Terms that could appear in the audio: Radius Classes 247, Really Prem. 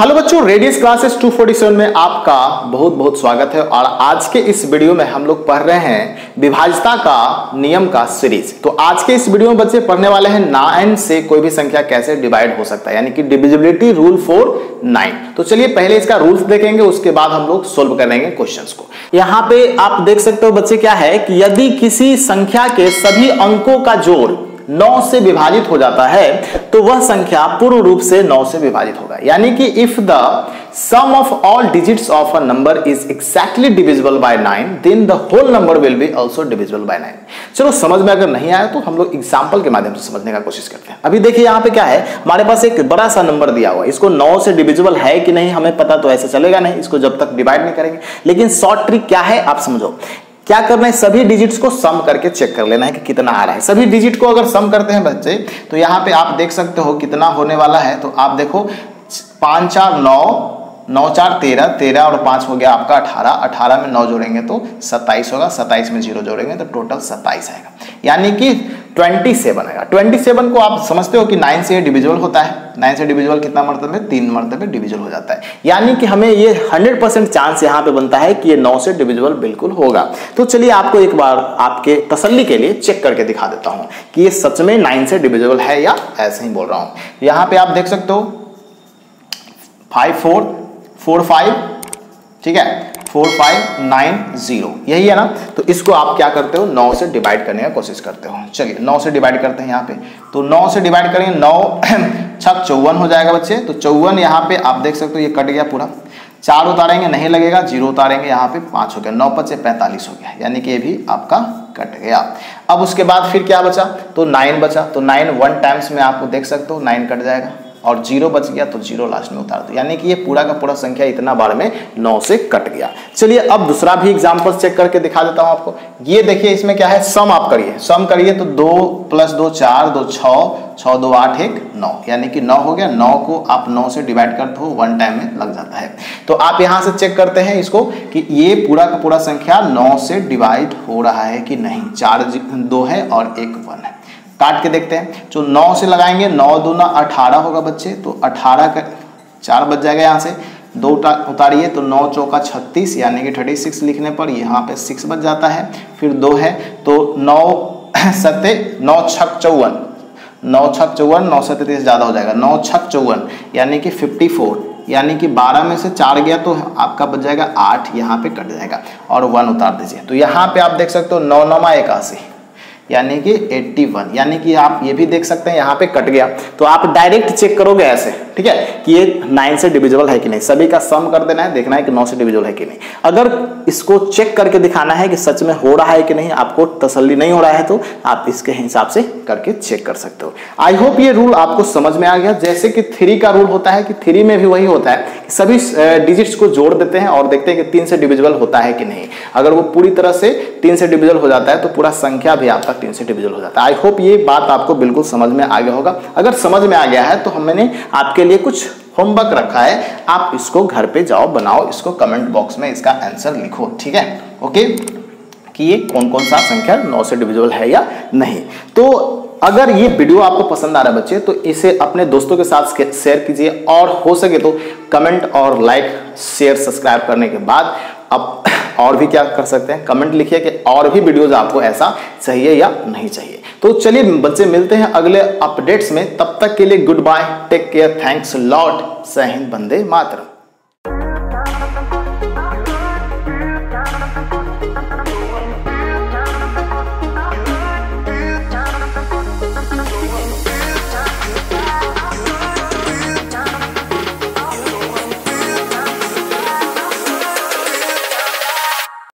Hello बच्चों, radius classes 247 में आपका बहुत बहुत स्वागत है। और आज के इस वीडियो में हम लोग पढ़ रहे हैं विभाज्यता का नियम का सीरीज। तो आज के इस वीडियो में बच्चे पढ़ने वाले हैं 9 से कोई भी संख्या कैसे डिवाइड हो सकता है, यानी कि डिविजिबिलिटी रूल फॉर 9। तो चलिए पहले इसका रूल्स देखेंगे, उसके बाद हम लोग सोल्व करेंगे क्वेश्चंस को। यहाँ पे आप देख सकते हो बच्चे क्या है कि यदि किसी संख्या के सभी अंकों का जोड़ 9 से विभाजित हो जाता है तो वह संख्या पूर्ण रूप से 9 से विभाजित होगा। यानी कि if the sum of all digits of a number is exactly divisible by 9 then the whole number will be also divisible by 9। चलो, समझ में अगर नहीं आया तो हम लोग एग्जाम्पल के माध्यम से समझने का कोशिश करते हैं। अभी देखिए यहाँ पे क्या है, हमारे पास एक बड़ा सा नंबर दिया हुआ है। इसको 9 से डिविजिबल है कि नहीं हमें पता तो ऐसे चलेगा नहीं, इसको जब तक डिवाइड नहीं करेंगे। लेकिन शॉर्ट ट्रिक क्या है आप समझो, क्या करना है, सभी डिजिट्स को सम करके चेक कर लेना है कि कितना आ रहा है। सभी डिजिट को अगर सम करते हैं बच्चे तो यहाँ पे आप देख सकते हो कितना होने वाला है। तो आप देखो 5 4 9 9 4 13 13 और 5 हो गया आपका 18 18 में 9 जोड़ेंगे तो 27 होगा, 27 में 0 जोड़ेंगे तो टोटल 27 आएगा, यानी कि 27 आएगा। 27 को आप समझते हो कि 9 से डिविजिबल होता है। 9 से डिविजिबल कितना मरतबे, 3 मरतबे डिविजिबल हो जाता है। यानी कि हमें ये 100% चांस यहाँ पे बनता है कि ये 9 से डिविजिबल बिल्कुल होगा। तो चलिए आपको एक बार आपके तसल्ली के लिए चेक करके दिखा देता हूँ कि ये सच में 9 से डिविजिबल है या ऐसे ही बोल रहा हूँ। यहाँ पे आप देख सकते हो 5 4 4 5, ठीक है, 4 5 9 0 यही है ना। तो इसको आप क्या करते हो, 9 से डिवाइड करने का कोशिश करते हो। चलिए 9 से डिवाइड करते हैं। यहाँ पे तो 9 से डिवाइड करेंगे, 9 6 54 हो जाएगा बच्चे। तो 54 यहाँ पे आप देख सकते हो ये कट गया पूरा, 4 उतारेंगे नहीं लगेगा, 0 उतारेंगे यहाँ पे 5 हो गया, 9 5 45 हो गया, यानी कि ये भी आपका कट गया। अब उसके बाद फिर क्या बचा, तो 9 बचा। तो 9 1 टाइम्स में आपको देख सकते हो 9 कट जाएगा और 0 बच गया तो 0 लास्ट में उतार दो, यानी कि ये पूरा का पूरा संख्या इतना बार में 9 से कट गया। चलिए अब दूसरा भी एग्जाम्पल चेक करके दिखा देता हूं आपको। ये देखिए इसमें क्या है, सम आप करिए, सम करिए तो 2 + 2 4 2 6 6 2 8 1 9, यानी कि 9 हो गया। 9 को आप 9 से डिवाइड करते हो, 1 टाइम में लग जाता है। तो आप यहाँ से चेक करते हैं इसको कि ये पूरा का पूरा संख्या 9 से डिवाइड हो रहा है कि नहीं। 4 2 है और 1 1 है, काट के देखते हैं। जो 9 से लगाएंगे 9 दूना 18 होगा बच्चे, तो 18 का 4 बच जाएगा, यहाँ से 2 उतारिए तो 9 चौका 36 यानी कि 36 लिखने पर यहाँ पे 6 बच जाता है, फिर 2 है तो 9 सत्ते 9 6 54 9 सत्ते 30 ज़्यादा हो जाएगा, 9 6 54 यानी कि 54, यानी कि 12 में से 4 गया तो आपका बच जाएगा 8, यहाँ पे कट जाएगा और 1 उतार दीजिए। तो यहाँ पे आप देख सकते हो 9 9 81 यानी कि 81, यानी कि आप ये भी देख सकते हैं यहाँ पे कट गया। तो आप डायरेक्ट चेक करोगे ऐसे, ठीक है, कि ये 9 से डिविजिबल है कि नहीं। सभी का सम कर देना है, देखना है कि 9 से डिविजिबल है कि नहीं। अगर इसको चेक करके दिखाना है कि सच में हो रहा है कि नहीं, आपको तसल्ली नहीं हो रहा है तो आप इसके हिसाब से करके चेक कर सकते हो। आई होप ये रूल आपको समझ में आ गया। जैसे कि 3 का रूल होता है कि 3 में भी वही होता है, सभी डिजिट्स को जोड़ देते हैं और देखते हैं कि 3 से डिविजिबल होता है कि नहीं। अगर वो पूरी तरह से 3 से डिविजिबल हो जाता है तो पूरा संख्या भी आपका 3 से डिविजिबल हो जाता है। आई होप ये बात आपको बिल्कुल समझ में आ गया होगा। अगर समझ में आ गया है तो हमने आपके लिए कुछ होमवर्क रखा है, आप इसको घर पे जाओ बनाओ, इसको कमेंट बॉक्स में इसका आंसर लिखो, ठीक है, ओके, कि ये कौन कौन सा संख्या 9 से डिविजिबल है या नहीं। तो अगर ये वीडियो आपको पसंद आ रहा है बच्चे तो इसे अपने दोस्तों के साथ शेयर कीजिए और हो सके तो कमेंट और लाइक शेयर सब्सक्राइब करने के बाद आप और भी क्या कर सकते हैं, कमेंट लिखिए कि और भी वीडियोज आपको ऐसा चाहिए या नहीं चाहिए। तो चलिए बच्चे मिलते हैं अगले अपडेट्स में, तब तक के लिए good bye, take care, thanks lot, जय हिंद, वंदे मातरम।